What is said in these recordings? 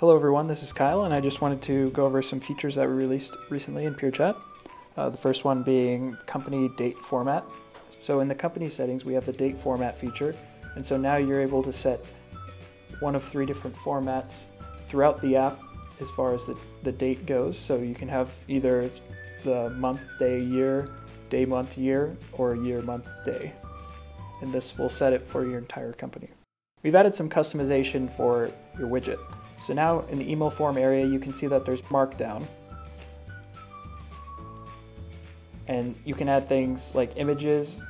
Hello everyone, this is Kyle, and I just wanted to go over some features that we released recently in PureChat. The first one being company date format. So in the company settings, we have the date format feature, and so now you're able to set one of three different formats throughout the app as far as the date goes. So you can have either the month, day, month, year, or year, month, day. And this will set it for your entire company. We've added some customization for your widget. So now in the email form area, you can see that there's markdown. And you can add things like images.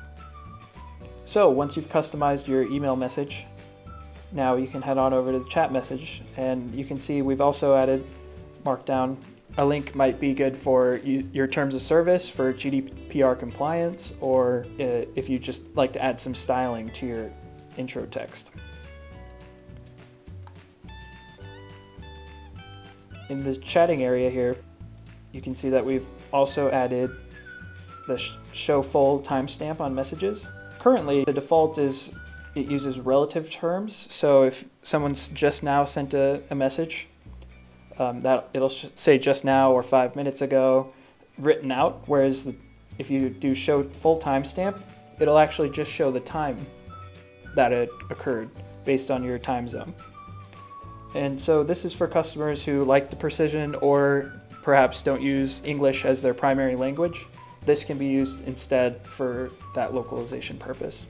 So once you've customized your email message, now you can head on over to the chat message, and you can see we've also added markdown. A link might be good for your terms of service for GDPR compliance, or if you just like to add some styling to your intro text. In the chatting area here, you can see that we've also added the show full timestamp on messages. Currently, the default is it uses relative terms, so if someone's just now sent a message, that it'll say just now or 5 minutes ago written out, whereas if you do show full timestamp, it'll actually just show the time that it occurred based on your time zone. And so this is for customers who like the precision or perhaps don't use English as their primary language. This can be used instead for that localization purpose.